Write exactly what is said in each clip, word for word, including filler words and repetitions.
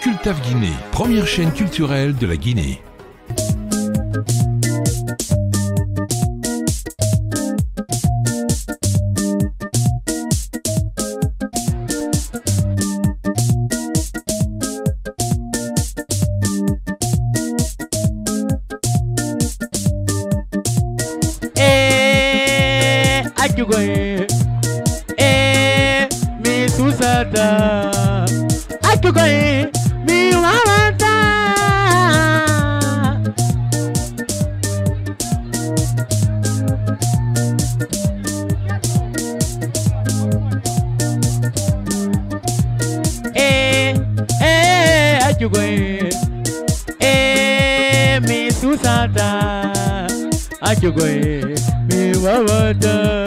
Cultaf Guinée, première chaîne culturelle de la Guinée. Eh, mi susada, ajugoe, mi wawanta. Eh, eh, ajugoe, eh, mi susada, ajugoe, mi wawanta.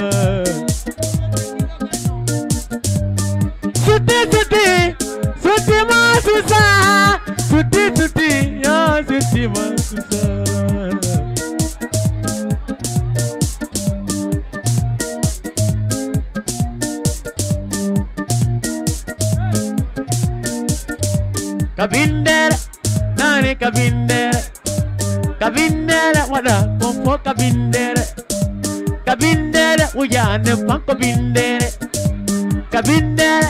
Ka bindèrè, nani ka bindèrè, ka bindèrè wada pompo ka bindèrè, ka bindèrè ujane panko bindèrè, ka bindèrè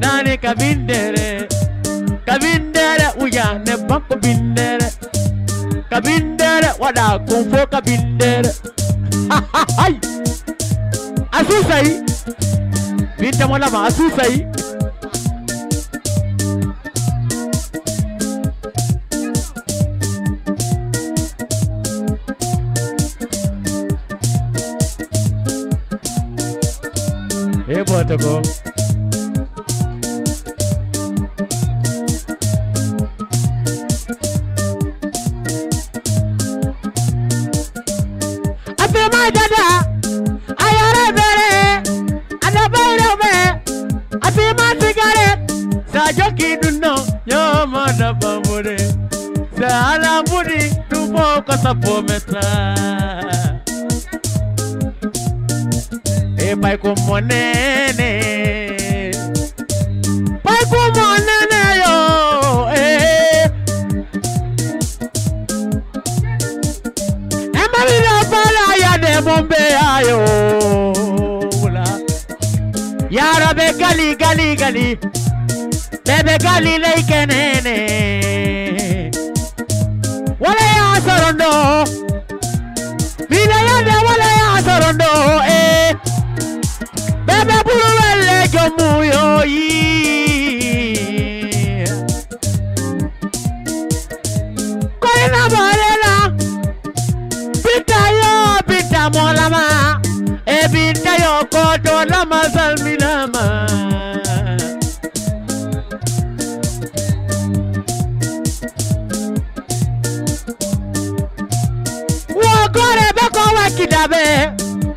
nani ka bindèrè, ka bindèrè ujane panko bindèrè, ka bindèrè wada pompo ka bindèrè. Ha ha ha! Asusai, binta mola ma asusai. Hey, Botako. After my dada, I are very, and I buy it away. I feel my cigarette. Sajoki do know your mother, Bambury. Sahana Budi to focus upon me. Pai ko monene, pai ko monene yo. Emba bila bala ya de bombe ayo. Ya rabe gali gali gali, bebe gali le kenene. Wala ya sorondo, bila ya de wala ya sorondo.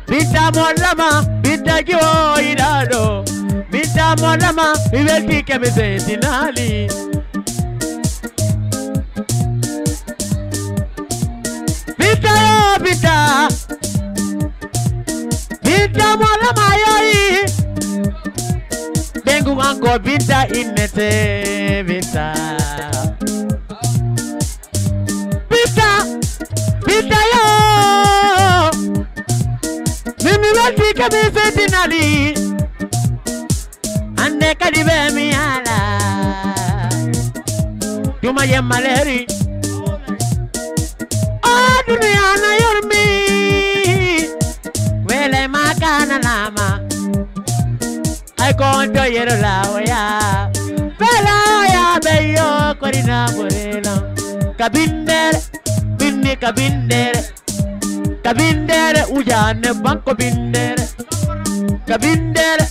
Bita molama, bita kiwo idado, bita molama, biveti kebeze dinali. Bita yo bita, bita molama yoi. Bengu ango bita inete bita, bita, bita yo. Ka bindèrè dinali, ane kadi be miala. Tuma ye maleri, oh dunia na yormi, wele makana lama. I konto yero laoya, bela oya beyo kori na borela. Ka bindèrè, bindi ka bindèrè, ka bindèrè ujane banko bindèrè. Ka bindèrè,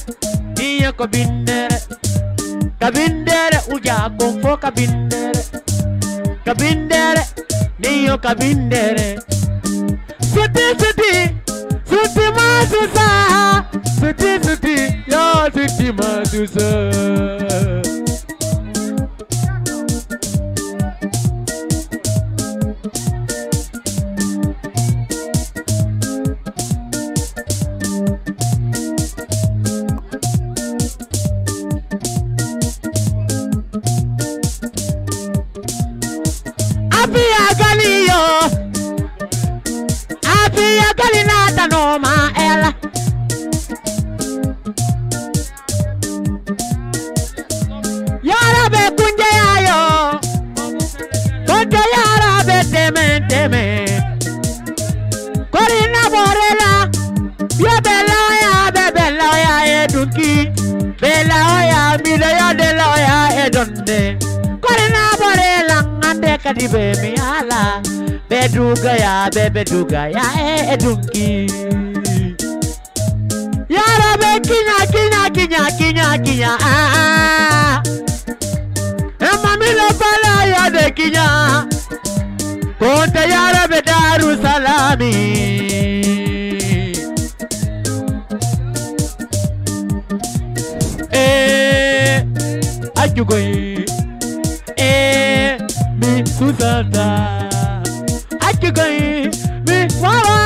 niya ko bindèrè, ka bindèrè uja konfo ka bindèrè, ka bindèrè, niya ka bindèrè. Suti suti, suti masusa, suti suti, yo suti masusa. Bebe duga ya e edunki ya rabe kinya kinya kinya kinya kinya ah e mami lo bala ya de kinya konta ya rabe daru salami eh ajugoy eh mi sudata ajugoy. Wow!